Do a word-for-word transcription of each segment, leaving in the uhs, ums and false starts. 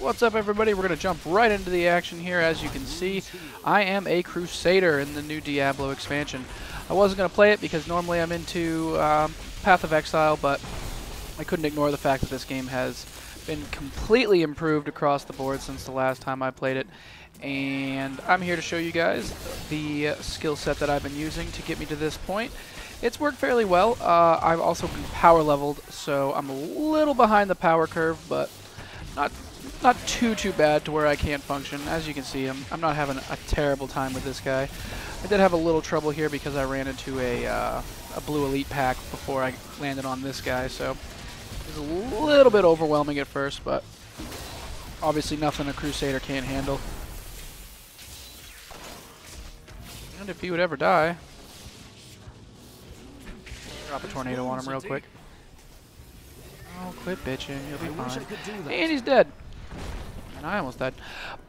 What's up, everybody? We're going to jump right into the action here. As you can see, I am a Crusader in the new Diablo expansion. I wasn't going to play it because normally I'm into um, Path of Exile, but I couldn't ignore the fact that this game has been completely improved across the board since the last time I played it. And I'm here to show you guys the skill set that I've been using to get me to this point. It's worked fairly well. Uh, I've also been power leveled, so I'm a little behind the power curve, but not not too, too bad to where I can't function. As you can see, I'm, I'm not having a terrible time with this guy. I did have a little trouble here because I ran into a, uh, a blue elite pack before I landed on this guy, so it was a little bit overwhelming at first, but obviously nothing a Crusader can't handle. And if he would ever die... Drop a tornado on him real quick. Oh, quit bitching. You'll be fine. And he's dead. And I almost died.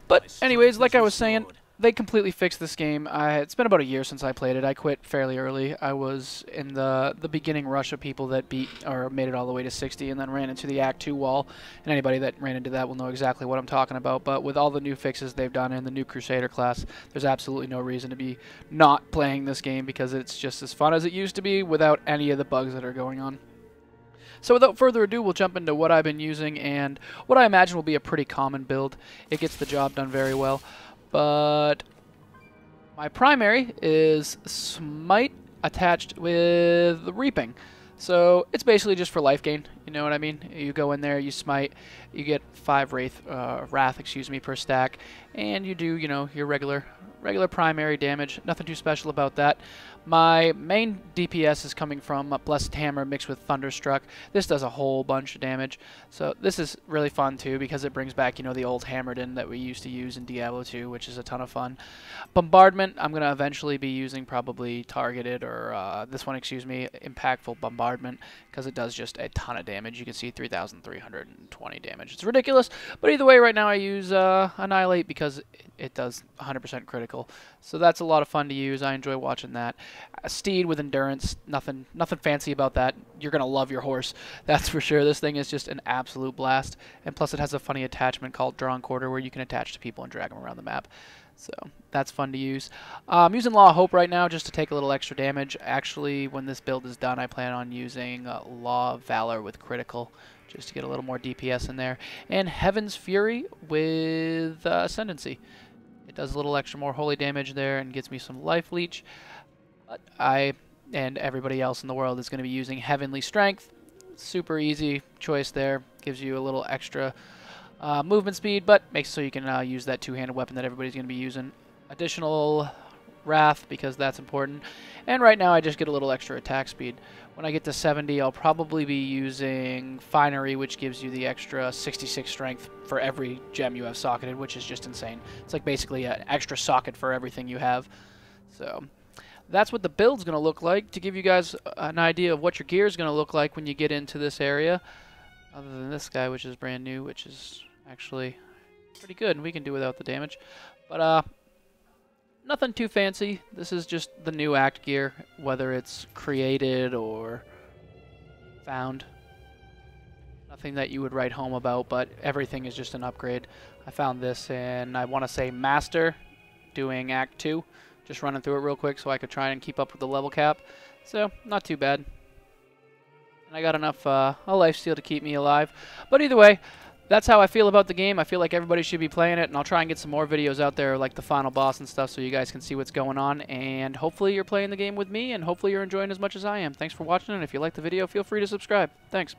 But anyways, like I was saying, they completely fixed this game. I, it's been about a year since I played it. I quit fairly early. I was in the the beginning rush of people that beat or made it all the way to sixty and then ran into the Act two wall. And anybody that ran into that will know exactly what I'm talking about. But with all the new fixes they've done in the new Crusader class, there's absolutely no reason to be not playing this game because it's just as fun as it used to be without any of the bugs that are going on. So without further ado, we'll jump into what I've been using and what I imagine will be a pretty common build. It gets the job done very well. But my primary is Smite attached with Reaping. So it's basically just for life gain, you know what I mean? You go in there, you smite, you get five wraith, uh, wrath, excuse me, per stack, and you do, you know, your regular regular primary damage. Nothing too special about that. My main D P S is coming from Blessed Hammer mixed with Thunderstruck. This does a whole bunch of damage. So this is really fun too because it brings back, you know, the old Hammerdin that we used to use in Diablo two, which is a ton of fun. Bombardment, I'm going to eventually be using probably targeted or uh, this one, excuse me, impactful bombardment because it does just a ton of damage. You can see three thousand three hundred twenty damage. It's ridiculous. But either way, right now I use uh, Annihilate because it, it does one hundred percent critical. So that's a lot of fun to use. I enjoy watching that. A steed with endurance, nothing nothing fancy about that. You're going to love your horse, that's for sure. This thing is just an absolute blast. And plus it has a funny attachment called Drawn Quarter where you can attach to people and drag them around the map. So that's fun to use. Uh, I'm using Law of Hope right now just to take a little extra damage. Actually, when this build is done, I plan on using uh, Law of Valor with critical just to get a little more D P S in there. And Heaven's Fury with uh, Ascendancy. It does a little extra more holy damage there and gets me some life leech. I and everybody else in the world is going to be using Heavenly Strength. Super easy choice there. Gives you a little extra uh, movement speed, but makes it so you can uh, use that two-handed weapon that everybody's going to be using. Additional Wrath, because that's important. And right now I just get a little extra attack speed. When I get to seventy, I'll probably be using Finery, which gives you the extra sixty-six strength for every gem you have socketed, which is just insane. It's like basically an extra socket for everything you have. So... that's what the build's going to look like. To give you guys an idea of what your gear is going to look like when you get into this area, other than this guy, which is brand new, which is actually pretty good, and we can do without the damage. But uh, nothing too fancy. This is just the new act gear, whether it's created or found. Nothing that you would write home about, but everything is just an upgrade. I found this, and I want to say Master, doing Act two. Just running through it real quick so I could try and keep up with the level cap. So, not too bad. And I got enough uh, a lifesteal to keep me alive. But either way, that's how I feel about the game. I feel like everybody should be playing it, and I'll try and get some more videos out there, like the final boss and stuff, so you guys can see what's going on. And hopefully you're playing the game with me, and hopefully you're enjoying as much as I am. Thanks for watching, and if you like the video, feel free to subscribe. Thanks.